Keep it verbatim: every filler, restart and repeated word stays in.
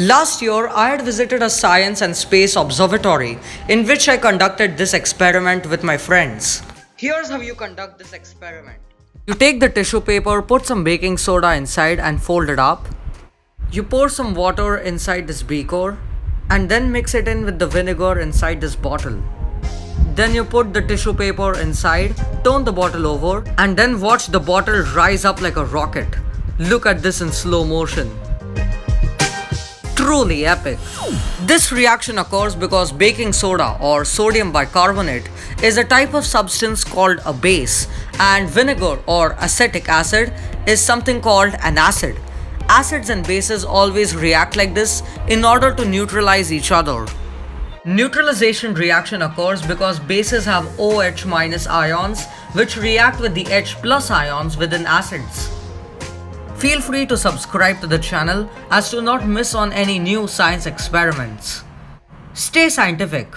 Last year, I had visited a science and space observatory in which I conducted this experiment with my friends. Here's how you conduct this experiment. You take the tissue paper, put some baking soda inside and fold it up. You pour some water inside this beaker and then mix it in with the vinegar inside this bottle. Then you put the tissue paper inside, turn the bottle over and then watch the bottle rise up like a rocket. Look at this in slow motion. Truly epic. This reaction occurs because baking soda or sodium bicarbonate is a type of substance called a base, and vinegar or acetic acid is something called an acid. Acids and bases always react like this in order to neutralize each other. Neutralization reaction occurs because bases have OH- ions which react with the H plus ions within acids. Feel free to subscribe to the channel as to not miss on any new science experiments. Stay scientific.